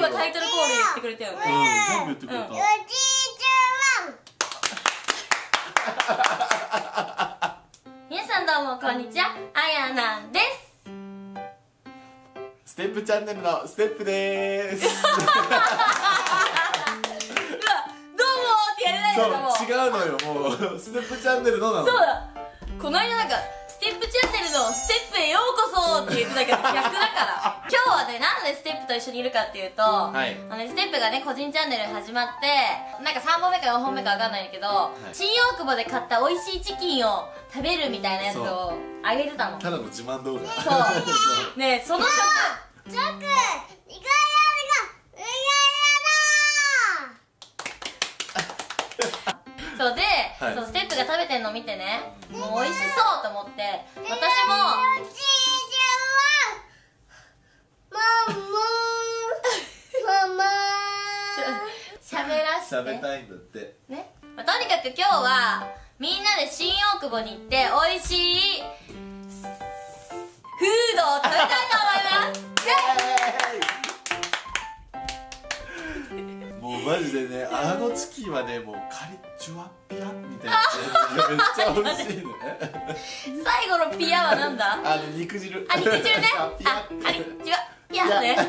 ゆはタイトルコール言ってくれたよね。うん、全部言ってくれた。おじいちゃん。皆さんどうもこんにちは、あやなんです。ステップチャンネルのステップでーす。違うのよ、もうステップチャンネルのなの。そうだ、この間なんかステップチャンネルのステップへようこそって言ってたけど逆だから。今日はね、なんでステップと一緒にいるかっていうと、はい、ステップがね個人チャンネル始まってなんか3本目か4本目か分かんないんだけど、はい、新大久保で買った美味しいチキンを食べるみたいなやつをあげてたの。ただの自慢動画。そうねえ、その食チョクいくよ。そうで、はい、そうステップが食べてんの見てね、もう美味しそうと思って、私も喋らして喋たいんだってね。まあ、とにかく今日はみんなで新大久保に行って美味しいフードを食べたいと思います。マジでね、あのチキンはね、もうカリチュワピアみたいなめっちゃ美味しいね。最後のピアはなんだ？あの肉汁。あ、肉汁ね。あ、カリチュワピアね。あ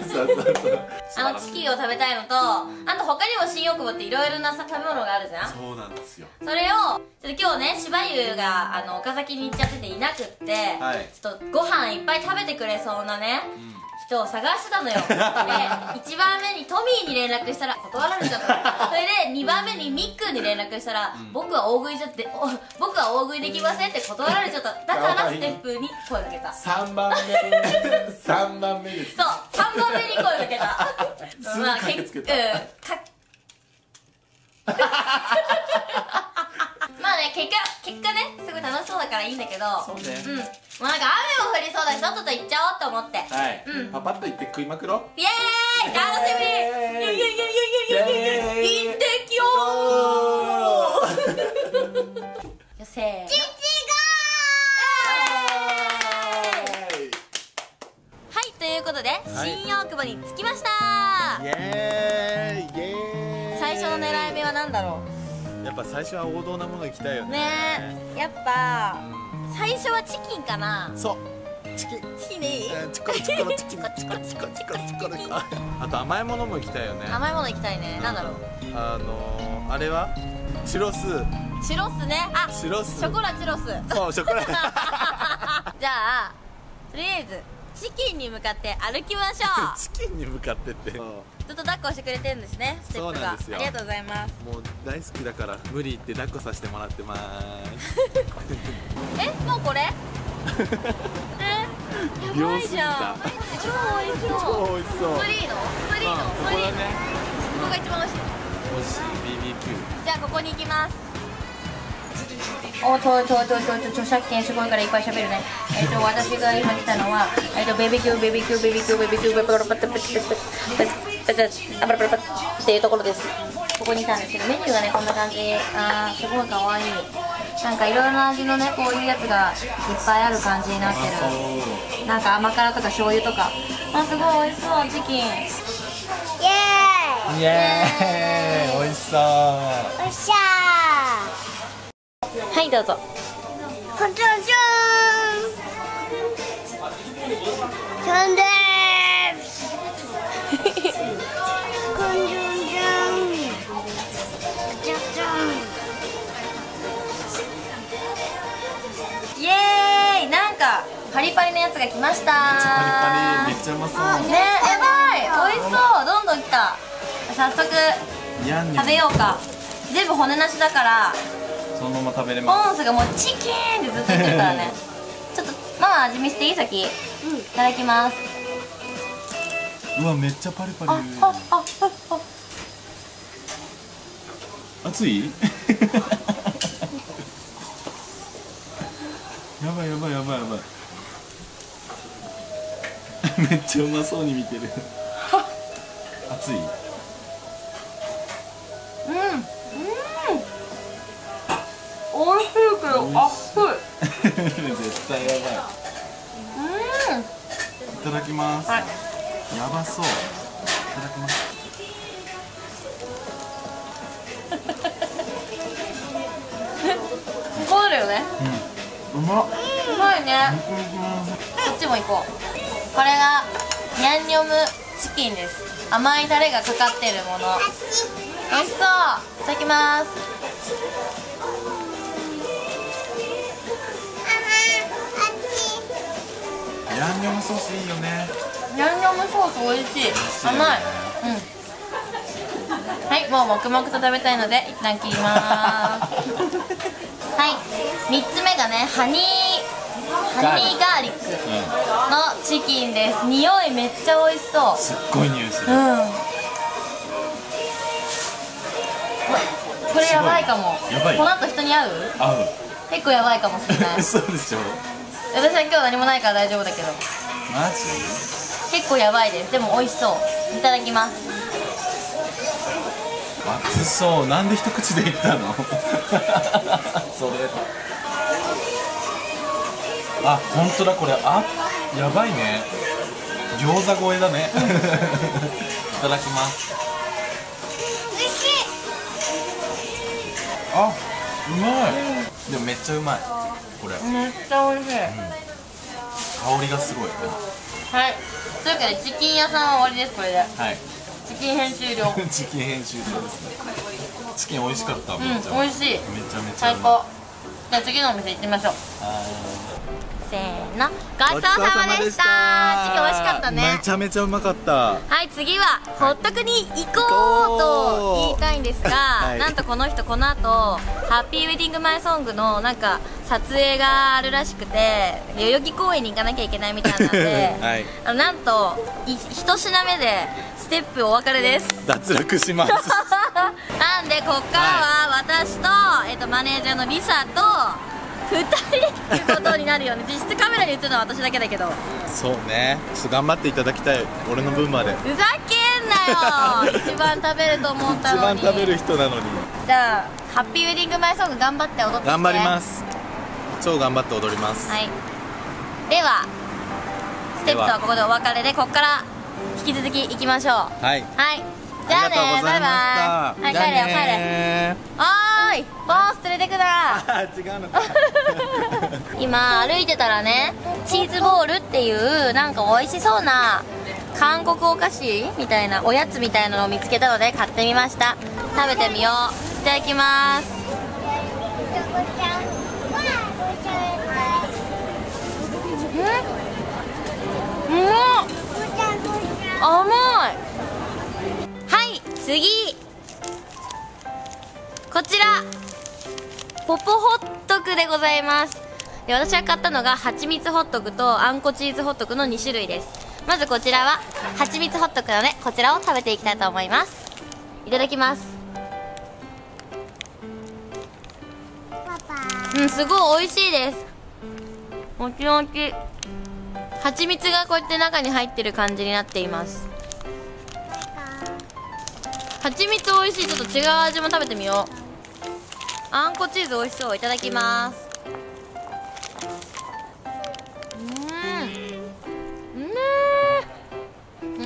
のチキンを食べたいのと、あと他にも新大久保っていろいろな食べ物があるじゃん。そうなんですよ。それをちょっと今日ね、しばゆが岡崎に行っちゃってていなくって、はい、ちょっとご飯いっぱい食べてくれそうなね。うん、人を探してたのよ。で、1番目にトミーに連絡したら断られちゃった。それで2番目にミックに連絡したら、うん、僕は大食いできませんって断られちゃった。だからステップに声をかけた。3番目です。そう、3番目に声をかけた。まあ結局まあね、結果ね、すごい楽しそうだからいいんだけど、そうね、うん、もうなんか雨も降りそうだし、とっとと行っちゃおうと思って、はい、うん、パパッと行って食いまくろう。イエーイ、楽しみ。行ってきよー。よせーの、チチゴーイ。はい、ということで新大久保に着きました。イエーイ、イエーイ。最初の狙い目は何だろう。やっぱ最初は王道なもの行きたいよね。やっぱ最初はチキンかな。そう、チキンチキンでいい。チコチコチキンチコチコチコチコチコチコ。あと甘いものも行きたいよね。甘いもの行きたいね。なんだろう、あれはチロス。チロスね。あ、チロス、ショコラチロス。そう、ショコラ。じゃあとりあえずチキンに向かって歩きましょう。チキンに向かってって、ずっと抱っこしてくれてるんですね、ステップが。ありがとうございます。もう大好きだから無理言って抱っこさせてもらってまーす。え、もうこれ？え、やばいじゃん。超美味しそう、超美味しそう。プリーノ、プリーノ、プリーノ。ここが一番美味しい。美味しい BBQ。 じゃあここに行きます。おっと、著作権すごいからいっぱい喋るね。私が今来たのはベビキューっていうところです。ここにいたんですけど、メニューがねこんな感じ。あー、すごいかわいい。なんかいろいろな味のね、こういうやつがいっぱいある感じになってる。なんか甘辛とか醤油とか、あ、すごい美味しそう。チキン、イエーイ、イエーイ、美味しそう。おっしゃー。はい、どうぞ。こんちゃんちゃん、ちゃんでパリパリのやつが来ました。パリパリ、めっちゃうまそうね。やばい、美味しそう。どんどん来た。早速食べようか。全部骨なしだからそのまま食べれます。ポンスがもうチキーンってずっと言ってるからね。ちょっとまあ味見していい？先、いただきます。うわ、めっちゃパリパリ。熱い？やばいやばいやばいやばい。めっちゃうまそうに見てる。熱い。うんうん、美味しいけど熱い。絶対やばい。うん、いただきます。はい、やばそう。いただきます。まっ。うまいね。こっちも行こう。これがニャンニョムチキンです。甘いタレがかかってるもの。美味しそう。いただきます。ニャンニョムソースいいよね。ニャンニョムソース美味しい。甘い。うん。はい、もう黙々と食べたいので一旦切ります。はい、3つ目がね、ハニーガーリックのチキンです。匂いめっちゃ美味しそう。すっごい匂いする。うん。これやばいかも。やばい。この後人に会う？会う。結構やばいかもしれない。そうでしょ。私は今日何もないから大丈夫だけど。マジ？結構やばいです。でも美味しそう。いただきます。熱そう。なんで一口でいったの？それ。あ、本当だこれ。あ、やばいね。餃子超えだね。いただきます。美味しい。あ、うまい。うん、でもめっちゃうまい。これ。めっちゃ美味しい。うん、香りがすごい。はい。というわけでチキン屋さんは終わりです。これで。はい。チキン編集料。チキン編集料ですね。チキン美味しかった。うん、美味しい。めちゃめちゃ最高。じゃあ次のお店行ってみましょう。せーの、ごちそうさまでした。チキン美味しかったね。めちゃめちゃうまかった。はい、次はほっとくに行こうと言いたいんですが、なんとこの人この後ハッピーウェディングマイソングのなんか撮影があるらしくて代々木公園に行かなきゃいけないみたいなんで、なんと一品目で。ステップお別れです。脱落します。なんでここからは私と、マネージャーのリサと2人ってことになるよね。実質カメラに映るのは私だけだけど。そうね。ちょっと頑張っていただきたい。俺の分まで。ふざけんなよ。一番食べると思ったのに。一番食べる人なのに。じゃあハッピーウェディングマイソング頑張って踊って。頑張ります。超頑張って踊ります。はい。ではステップはここでお別れでここから。引き続き行きましょう。はい。はい。じゃあね、バイバイ。はい、帰れよ、帰れ。おーい、ボス連れてくな。違うのか。今歩いてたらね、チーズボールっていうなんか美味しそうな韓国お菓子みたいなおやつみたいなのを見つけたので買ってみました。食べてみよう。いただきます。うん。甘い。はい、次こちらポポホットクでございます。で、私が買ったのがはちみつホットクとあんこチーズホットクの2種類です。まずこちらははちみつホットクなのでこちらを食べていきたいと思います。いただきます。うん、すごい美味しいです。もちもち。はちみつがこうやって中に入ってる感じになっています。はちみつおいしい。ちょっと違う味も食べてみよう。あんこチーズおいしそう。いただきます。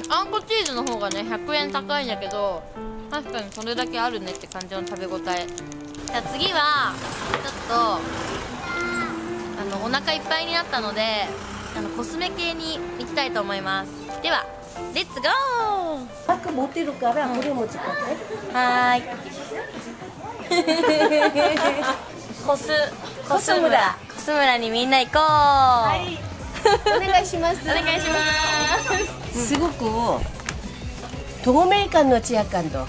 あんこチーズの方がね100円高いんだけど確かにそれだけあるねって感じの食べ応え。じゃあ次はちょっとお腹いっぱいになったのでコスメ系に行きたいと思います。では、レッツゴー。バッグ持ってるから、これ持ち帰って。はーい。コス村。コス村にみんな行こう。はい。お願いします。お願いします。すごく透明感のツヤ感と。うん。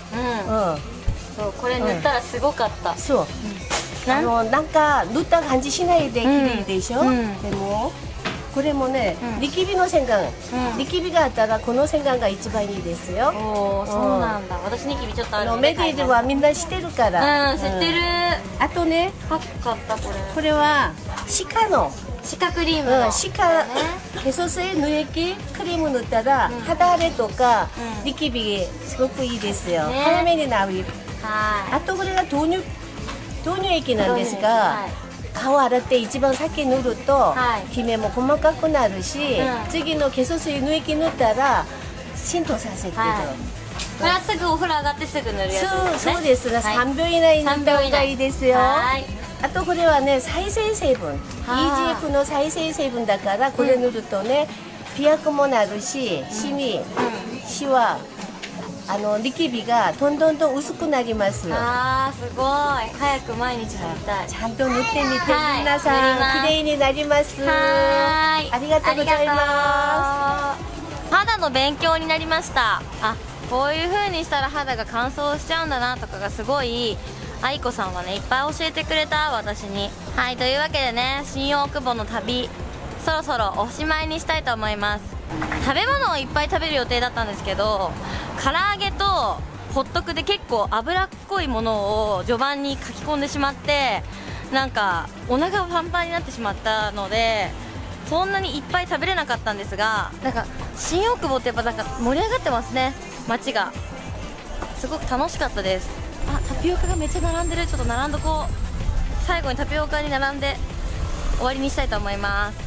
そう、これ塗ったらすごかった。そう。なんか塗った感じしないで綺麗でしょ。でも。これもね、リキビの洗顔、リキビがあったらこの洗顔が一番いいですよ。おお、そうなんだ。私リキビちょっとあるので。メディーではみんな知ってるから。うん、知ってる。あとね、かっこよかったこれ。これはシカクリームの。シカヘソ性乳液クリーム塗ったら肌荒れとかリキビすごくいいですよ。早めに治る。はい。あとこれが豆乳液なんですが。顔洗って一番先塗るとキメも細かくなるし、次の化粧水乳液塗ったら浸透させてる。これはすぐお風呂上がってすぐ塗るやつですね。そうですが3秒以内に塗った方がいいですよ。あとこれはね再生成分、 EGF の再生成分だから、これ塗るとね美白もなるし、シミ、シワ、ニキビがどんどんと薄くなります。あーすごい、早く毎日塗りたい。ちゃんと塗ってみて、皆さん綺麗になります。はい、ありがとうございます。肌の勉強になりました。あ、こういう風にしたら肌が乾燥しちゃうんだなとかがすごい愛子さんはねいっぱい教えてくれた、私に。はい、というわけでね、新大久保の旅そろそろおしまいにしたいと思います。食べ物をいっぱい食べる予定だったんですけど、唐揚げとホットクで結構脂っこいものを序盤に書き込んでしまって、なんかお腹がパンパンになってしまったのでそんなにいっぱい食べれなかったんですが、なんか新大久保ってやっぱなんか盛り上がってますね、街が。すごく楽しかったです。あ、タピオカがめっちゃ並んでる。ちょっと並んどこう。最後にタピオカに並んで終わりにしたいと思います。